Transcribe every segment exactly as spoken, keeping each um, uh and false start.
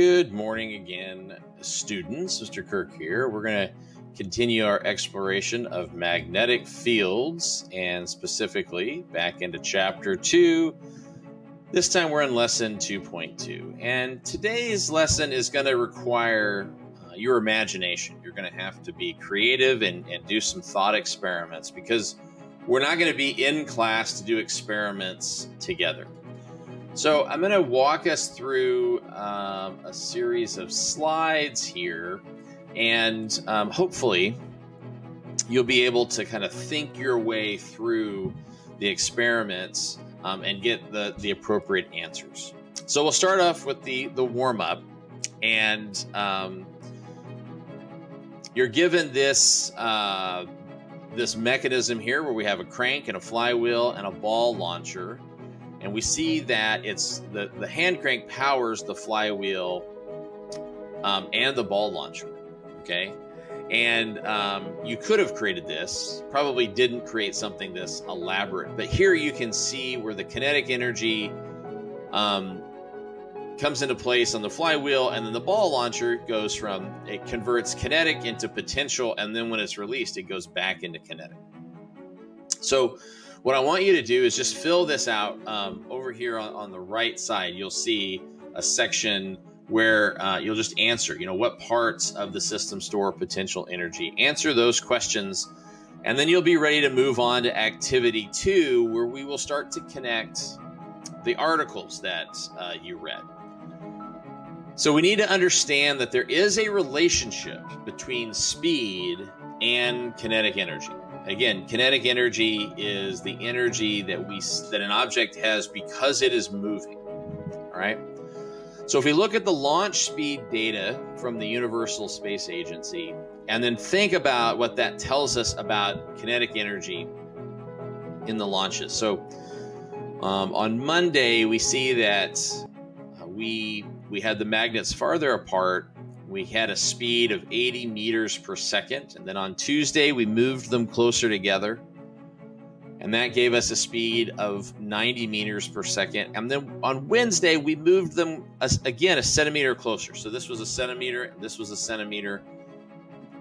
Good morning again, students. Mister Kirk here. We're going to continue our exploration of magnetic fields, and specifically back into chapter two. This time we're in lesson two point two, and today's lesson is going to require uh, your imagination. You're going to have to be creative and, and do some thought experiments, because we're not going to be in class to do experiments together. So I'm going to walk us through um, a series of slides here, and um, hopefully you'll be able to kind of think your way through the experiments um, and get the, the appropriate answers. So we'll start off with the, the warm-up, and um, you're given this, uh, this mechanism here where we have a crank and a flywheel and a ball launcher. And we see that it's the, the hand crank powers the flywheel um, and the ball launcher, okay? And um, you could have created this, probably didn't create something this elaborate, but here you can see where the kinetic energy um, comes into place on the flywheel, and then the ball launcher goes from, it converts kinetic into potential, and then when it's released, it goes back into kinetic. So what I want you to do is just fill this out. Um, over here on, on the right side, you'll see a section where uh, you'll just answer, you know, what parts of the system store potential energy. Answer those questions, and then you'll be ready to move on to activity two, where we will start to connect the articles that uh, you read. So we need to understand that there is a relationship between speed and kinetic energy. Again, kinetic energy is the energy that we that an object has because it is moving, all right? So if we look at the launch speed data from the Universal Space Agency, and then think about what that tells us about kinetic energy in the launches. So um, on Monday, we see that we, we had the magnets farther apart. We had a speed of eighty meters per second. And then on Tuesday, we moved them closer together. And that gave us a speed of ninety meters per second. And then on Wednesday, we moved them again a centimeter closer. So this was a centimeter, this was a centimeter.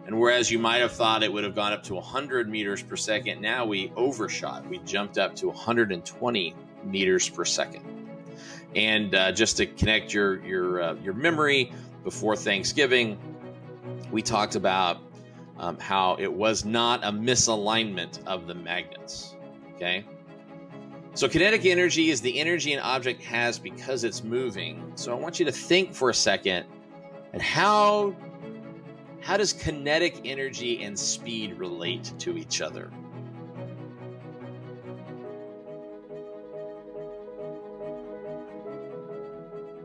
And whereas you might have thought it would have gone up to one hundred meters per second, now we overshot. We jumped up to one hundred twenty meters per second. And uh, just to connect your, your, uh, your memory, before Thanksgiving, we talked about um, how it was not a misalignment of the magnets, okay? So kinetic energy is the energy an object has because it's moving. So I want you to think for a second, and how, how does kinetic energy and speed relate to each other?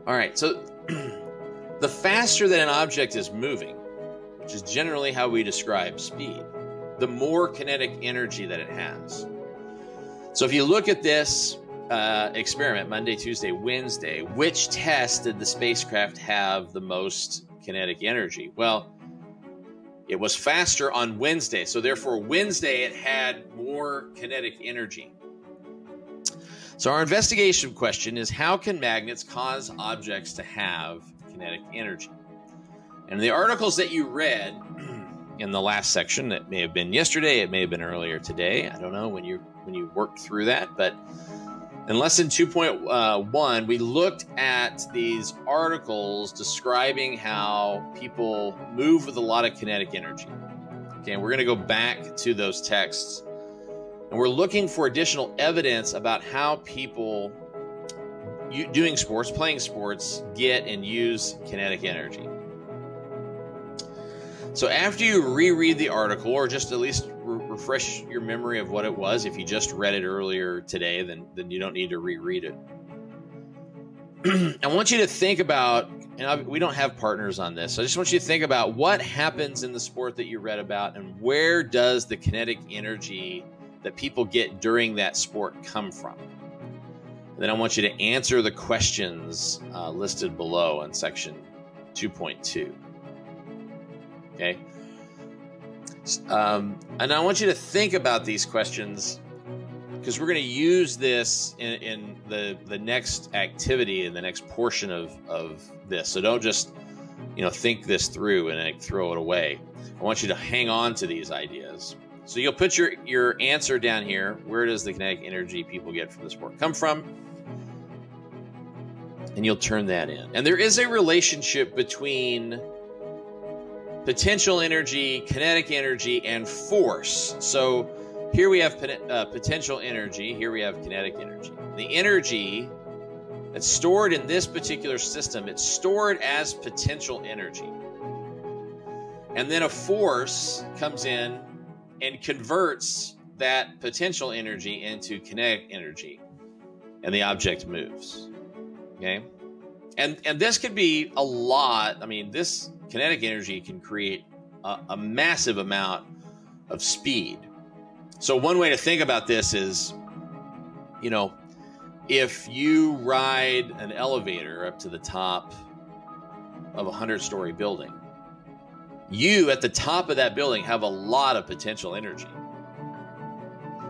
All right, so the faster that an object is moving, which is generally how we describe speed, the more kinetic energy that it has. So if you look at this uh, experiment, Monday, Tuesday, Wednesday, which test did the spacecraft have the most kinetic energy? Well, it was faster on Wednesday. So therefore, Wednesday, it had more kinetic energy. So our investigation question is, how can magnets cause objects to have kinetic energy? And the articles that you read in the last section, it may have been yesterday, it may have been earlier today, I don't know when you when you worked through that, but in lesson two point one, we looked at these articles describing how people move with a lot of kinetic energy. Okay, and we're going to go back to those texts, and we're looking for additional evidence about how people You, doing sports, playing sports, get and use kinetic energy. So after you reread the article, or just at least re refresh your memory of what it was, if you just read it earlier today, then, then you don't need to reread it. I want you to think about, and I, we don't have partners on this, so I just want you to think about what happens in the sport that you read about, and where does the kinetic energy that people get during that sport come from? Then I want you to answer the questions uh, listed below in section two point two, okay? Um, and I want you to think about these questions because we're going to use this in, in the the next activity, in the next portion of, of this. So don't just, you know, think this through and then throw it away. I want you to hang on to these ideas. So you'll put your, your answer down here. Where does the kinetic energy people get from this work come from? And you'll turn that in. And there is a relationship between potential energy, kinetic energy, and force. So here we have uh, potential energy. Here we have kinetic energy. The energy that's stored in this particular system, it's stored as potential energy. And then a force comes in and converts that potential energy into kinetic energy, and the object moves. Okay? And, and this could be a lot. I mean, this kinetic energy can create a, a massive amount of speed. So one way to think about this is, you know, if you ride an elevator up to the top of a hundred-story building, you at the top of that building have a lot of potential energy.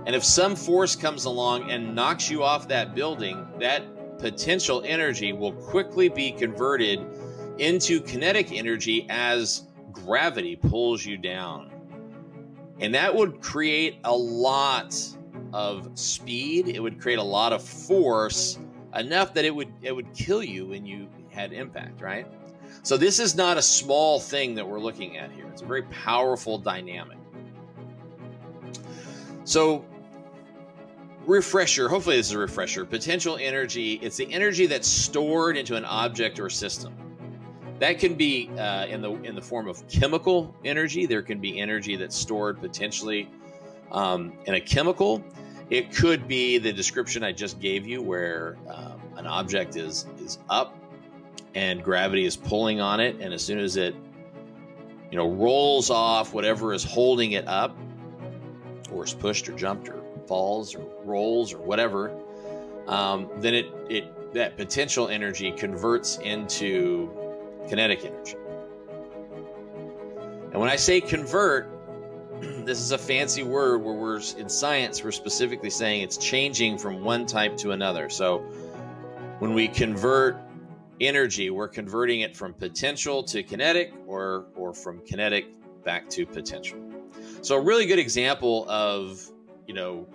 And if some force comes along and knocks you off that building, that potential energy will quickly be converted into kinetic energy as gravity pulls you down. And that would create a lot of speed. It would create a lot of force, enough that it would it would kill you when you had impact, right? So this is not a small thing that we're looking at here. It's a very powerful dynamic. So refresher, hopefully this is a refresher. Potential energy, it's the energy that's stored into an object or system. That can be uh, in the in the form of chemical energy. There can be energy that's stored potentially um, in a chemical. It could be the description I just gave you, where um, an object is is up and gravity is pulling on it, and as soon as it, you know, rolls off whatever is holding it up, or is pushed or jumped or falls or rolls or whatever, um, then it it that potential energy converts into kinetic energy. And when I say convert, this is a fancy word where we're in science, we're specifically saying it's changing from one type to another. So when we convert energy, we're converting it from potential to kinetic, or or from kinetic back to potential. So a really good example of, you know,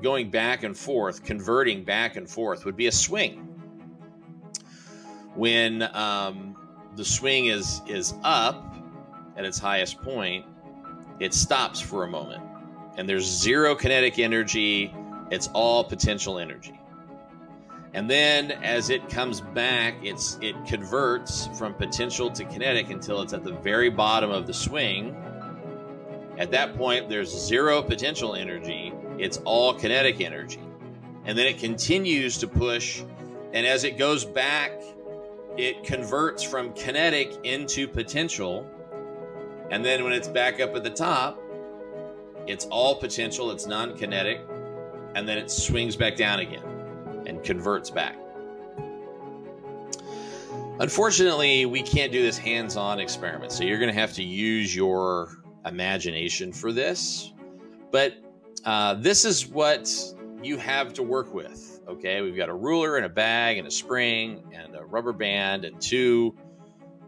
going back and forth, converting back and forth, would be a swing. When um, the swing is is up at its highest point, it stops for a moment, and there's zero kinetic energy. It's all potential energy. And then as it comes back, it's it converts from potential to kinetic until it's at the very bottom of the swing. At that point, there's zero potential energy. It's all kinetic energy. And then it continues to push. And as it goes back, it converts from kinetic into potential. And then when it's back up at the top, it's all potential. It's non-kinetic. And then it swings back down again and converts back. Unfortunately, we can't do this hands-on experiment, so you're going to have to use your imagination for this. But uh, this is what you have to work with, okay? We've got a ruler and a bag and a spring and a rubber band and two.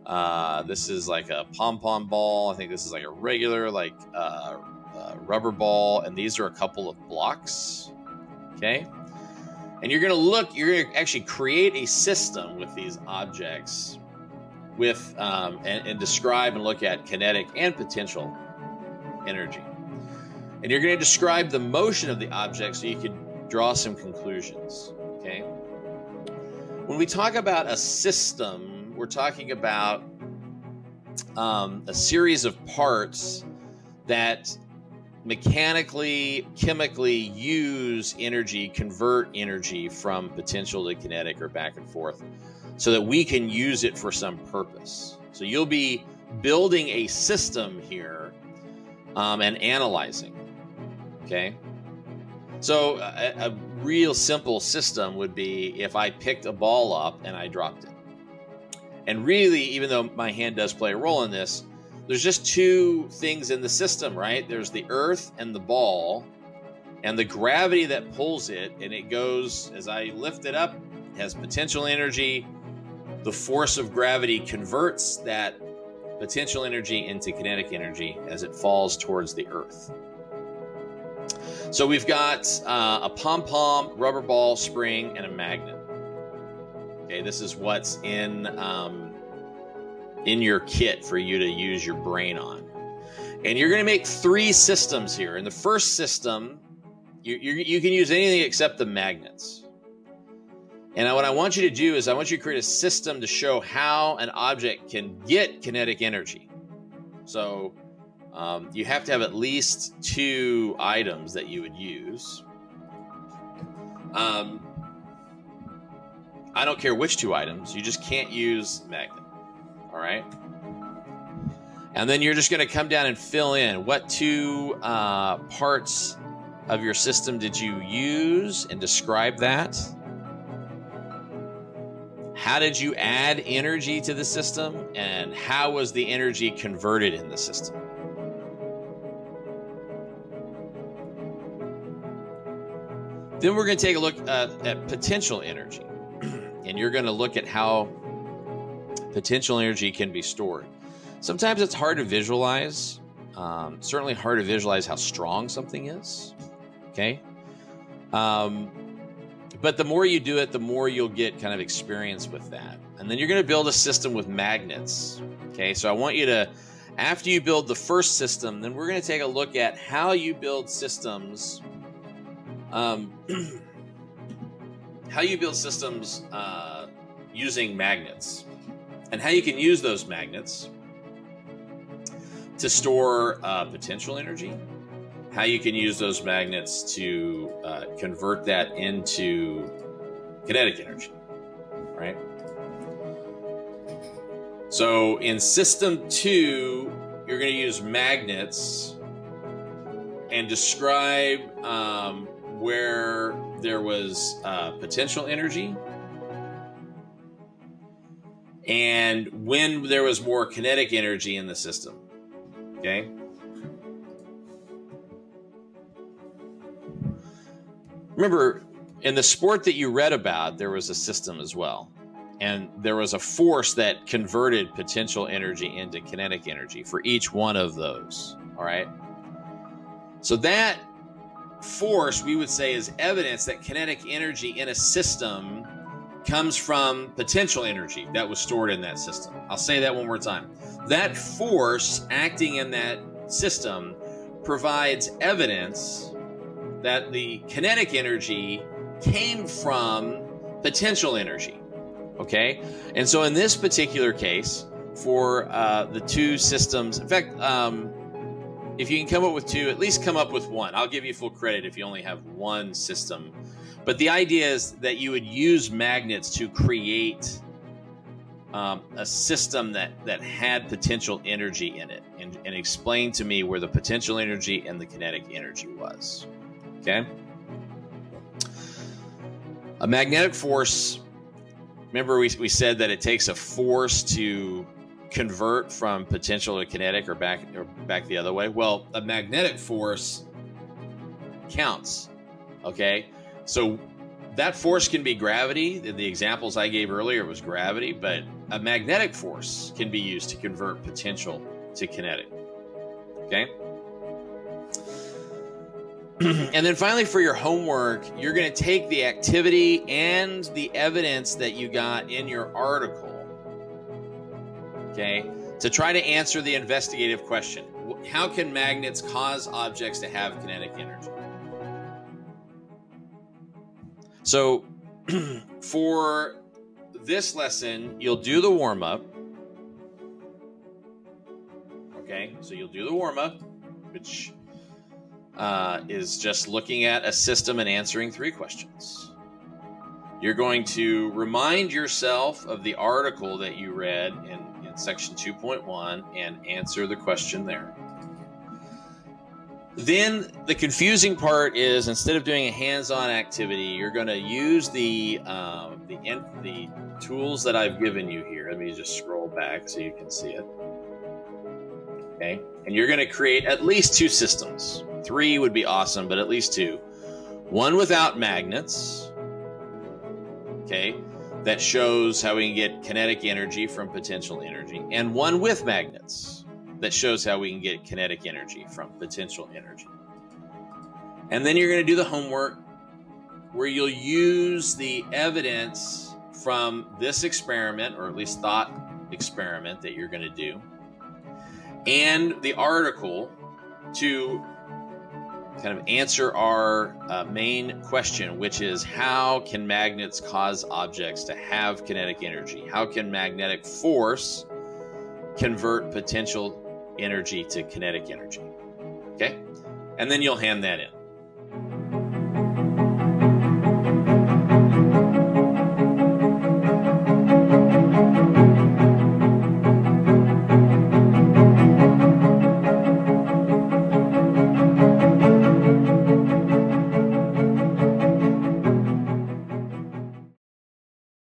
Uh, this is like a pom-pom ball. I think this is like a regular like uh, uh, rubber ball, and these are a couple of blocks, okay? And you're going to look, you're going to actually create a system with these objects with um, and, and describe and look at kinetic and potential energy. And you're going to describe the motion of the object so you can draw some conclusions, okay? When we talk about a system, we're talking about um, a series of parts that mechanically, chemically use energy, convert energy from potential to kinetic or back and forth, so that we can use it for some purpose. So you'll be building a system here um, and analyzing, okay? So a, a real simple system would be if I picked a ball up and I dropped it. And really, even though my hand does play a role in this, there's just two things in the system, right? There's the earth and the ball. and the gravity that pulls it, and it goes, as I lift it up, it has potential energy. The force of gravity converts that potential energy into kinetic energy as it falls towards the earth. So we've got uh, a pom-pom, rubber ball, spring, and a magnet. Okay, this is what's in, um, in your kit for you to use your brain on. And you're going to make three systems here. In the first system, you, you, you can use anything except the magnets. And what I want you to do is I want you to create a system to show how an object can get kinetic energy. So um, you have to have at least two items that you would use. Um, I don't care which two items. You just can't use magnet. All right. And then you're just going to come down and fill in what two uh, parts of your system did you use and describe that. How did you add energy to the system, and how was the energy converted in the system? Then we're going to take a look at, at potential energy, and you're going to look at how potential energy can be stored. Sometimes it's hard to visualize, um, certainly hard to visualize how strong something is, okay? Um, But the more you do it, the more you'll get kind of experience with that. And then you're going to build a system with magnets. Okay, so I want you to, after you build the first system, then we're going to take a look at how you build systems, um, how you build systems uh, using magnets, and how you can use those magnets to store uh, potential energy. How you can use those magnets to uh, convert that into kinetic energy, right? So in system two, you're gonna use magnets and describe um, where there was uh, potential energy and when there was more kinetic energy in the system, okay? Remember, in the sport that you read about, there was a system as well. And there was a force that converted potential energy into kinetic energy for each one of those, all right? So that force, we would say, is evidence that kinetic energy in a system comes from potential energy that was stored in that system. I'll say that one more time. That force acting in that system provides evidence that the kinetic energy came from potential energy, okay? And so in this particular case, for uh, the two systems, in fact, um, if you can come up with two, at least come up with one. I'll give you full credit if you only have one system. But the idea is that you would use magnets to create um, a system that, that had potential energy in it, and, and explain to me where the potential energy and the kinetic energy was. Okay. A magnetic force. Remember, we, we said that it takes a force to convert from potential to kinetic, or back or back the other way. Well, a magnetic force counts. Okay. So that force can be gravity. The, the examples I gave earlier was gravity, but a magnetic force can be used to convert potential to kinetic. Okay. And then finally, for your homework, you're going to take the activity and the evidence that you got in your article, okay, to try to answer the investigative question. How can magnets cause objects to have kinetic energy? So for this lesson, you'll do the warm-up. Okay, so you'll do the warm-up, which... Uh, is just looking at a system and answering three questions. You're going to remind yourself of the article that you read in, in section two point one and answer the question there. Then the confusing part is, instead of doing a hands-on activity, you're going to use the, um, the, in, the tools that I've given you here. Let me just scroll back so you can see it. Okay. And you're going to create at least two systems. Three would be awesome, but at least two. one without magnets, okay, that shows how we can get kinetic energy from potential energy, and one with magnets that shows how we can get kinetic energy from potential energy. And then you're going to do the homework where you'll use the evidence from this experiment, or at least thought experiment that you're going to do, and the article to kind of answer our uh, main question, which is how can magnets cause objects to have kinetic energy? How can magnetic force convert potential energy to kinetic energy? Okay? And then you'll hand that in.